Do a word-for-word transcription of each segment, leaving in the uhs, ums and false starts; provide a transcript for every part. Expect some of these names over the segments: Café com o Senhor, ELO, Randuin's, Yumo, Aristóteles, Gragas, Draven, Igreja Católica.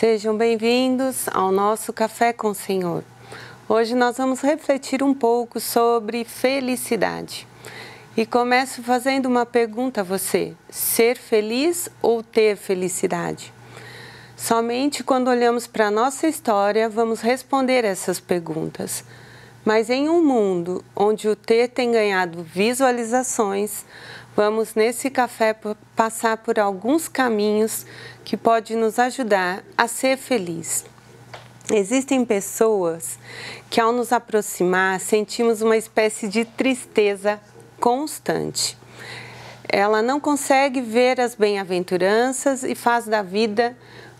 Sejam bem-vindos ao nosso Café com o Senhor. Hoje nós vamos refletir um pouco sobre felicidade. E começo fazendo uma pergunta a você: ser feliz ou ter felicidade? Somente quando olhamos para a nossa história vamos responder essas perguntas. Mas em um mundo onde o ter tem ganhado visualizações, vamos nesse café passar por alguns caminhos que podem nos ajudar a ser feliz. Existem pessoas que, ao nos aproximar, sentimos uma espécie de tristeza constante. Ela não consegue ver as bem-aventuranças e faz da vida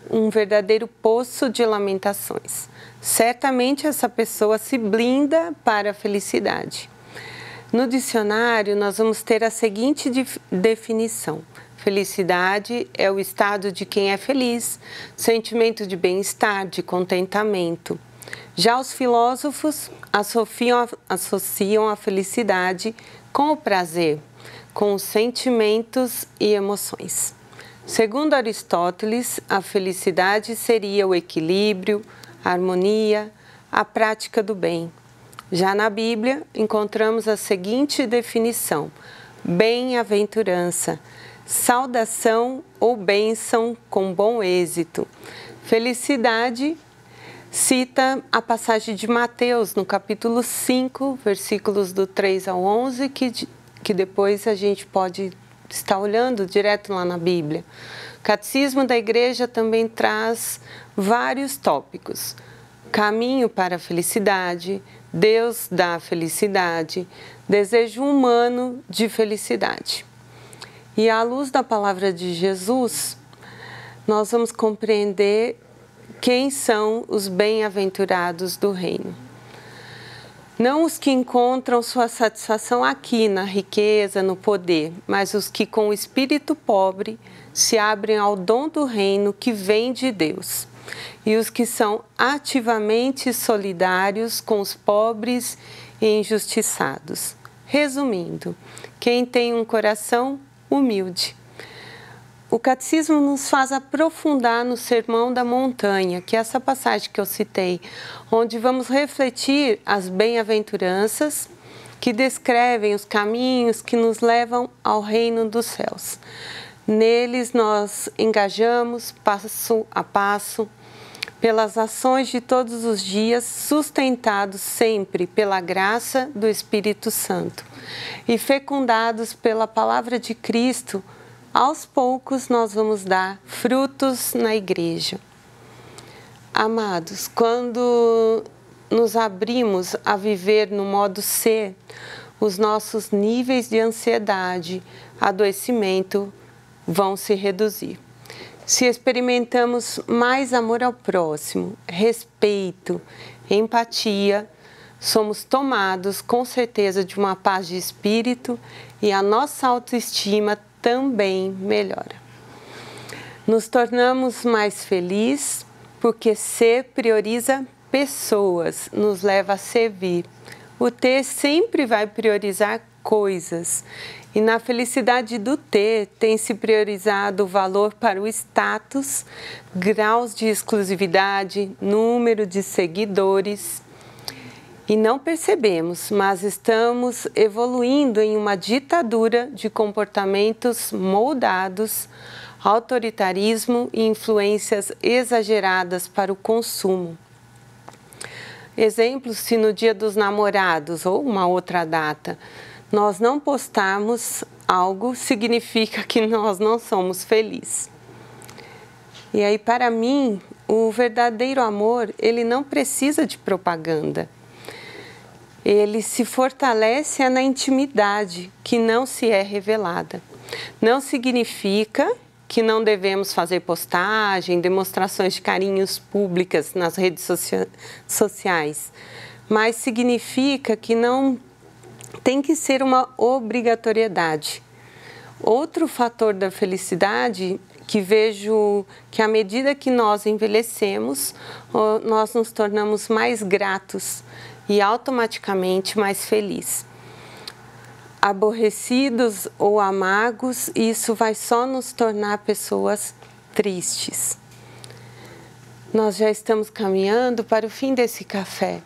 um verdadeiro poço de lamentações. Certamente essa pessoa se blinda para a felicidade. No dicionário, nós vamos ter a seguinte definição: felicidade é o estado de quem é feliz, sentimento de bem-estar, de contentamento. Já os filósofos associam, associam a felicidade com o prazer, com os sentimentos e emoções. Segundo Aristóteles, a felicidade seria o equilíbrio, a harmonia, a prática do bem. Já na Bíblia, encontramos a seguinte definição: bem-aventurança, saudação ou bênção com bom êxito. Felicidade cita a passagem de Mateus, no capítulo cinco, versículos do três ao onze, que, que depois a gente pode estar olhando direto lá na Bíblia. O Catecismo da Igreja também traz vários tópicos: caminho para a felicidade, Deus dá felicidade, desejo humano de felicidade. E à luz da palavra de Jesus, nós vamos compreender quem são os bem-aventurados do reino. Não os que encontram sua satisfação aqui, na riqueza, no poder, mas os que com o espírito pobre se abrem ao dom do reino que vem de Deus. E os que são ativamente solidários com os pobres e injustiçados. Resumindo, quem tem um coração humilde. O Catecismo nos faz aprofundar no Sermão da Montanha, que é essa passagem que eu citei, onde vamos refletir as bem-aventuranças que descrevem os caminhos que nos levam ao reino dos céus. Neles nós engajamos, passo a passo, pelas ações de todos os dias, sustentados sempre pela graça do Espírito Santo e fecundados pela palavra de Cristo. Aos poucos nós vamos dar frutos na igreja. Amados, quando nos abrimos a viver no modo ser, os nossos níveis de ansiedade, adoecimento vão se reduzir. Se experimentamos mais amor ao próximo, respeito, empatia, somos tomados com certeza de uma paz de espírito e a nossa autoestima também melhora. Nos tornamos mais felizes porque ser prioriza pessoas, nos leva a servir. O ter sempre vai priorizar coisas. E na felicidade do ter, tem-se priorizado o valor para o status, graus de exclusividade, número de seguidores. E não percebemos, mas estamos evoluindo em uma ditadura de comportamentos moldados, autoritarismo e influências exageradas para o consumo. Exemplo, se no Dia dos Namorados ou uma outra data, nós não postarmos algo, significa que nós não somos felizes. E aí, para mim, o verdadeiro amor, ele não precisa de propaganda. Ele se fortalece na intimidade, que não se é revelada. Não significa que não devemos fazer postagem, demonstrações de carinhos públicas nas redes sociais, mas significa que não tem que ser uma obrigatoriedade. Outro fator da felicidade que vejo que, à medida que nós envelhecemos, nós nos tornamos mais gratos e automaticamente mais felizes. Aborrecidos ou amargos, isso vai só nos tornar pessoas tristes. Nós já estamos caminhando para o fim desse café.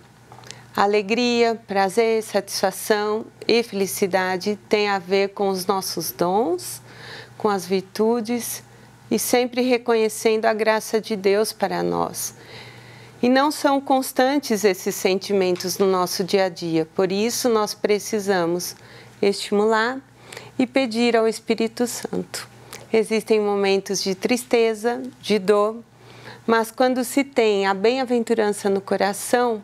Alegria, prazer, satisfação e felicidade têm a ver com os nossos dons, com as virtudes e sempre reconhecendo a graça de Deus para nós. E não são constantes esses sentimentos no nosso dia a dia, por isso nós precisamos estimular e pedir ao Espírito Santo. Existem momentos de tristeza, de dor, mas quando se tem a bem-aventurança no coração,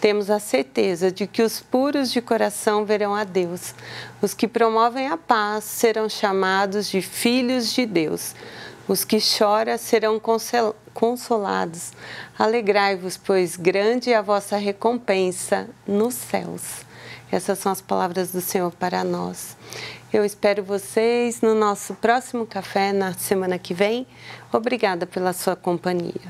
temos a certeza de que os puros de coração verão a Deus. Os que promovem a paz serão chamados de filhos de Deus. Os que choram serão consolados. Alegrai-vos, pois grande é a vossa recompensa nos céus. Essas são as palavras do Senhor para nós. Eu espero vocês no nosso próximo café, na semana que vem. Obrigada pela sua companhia.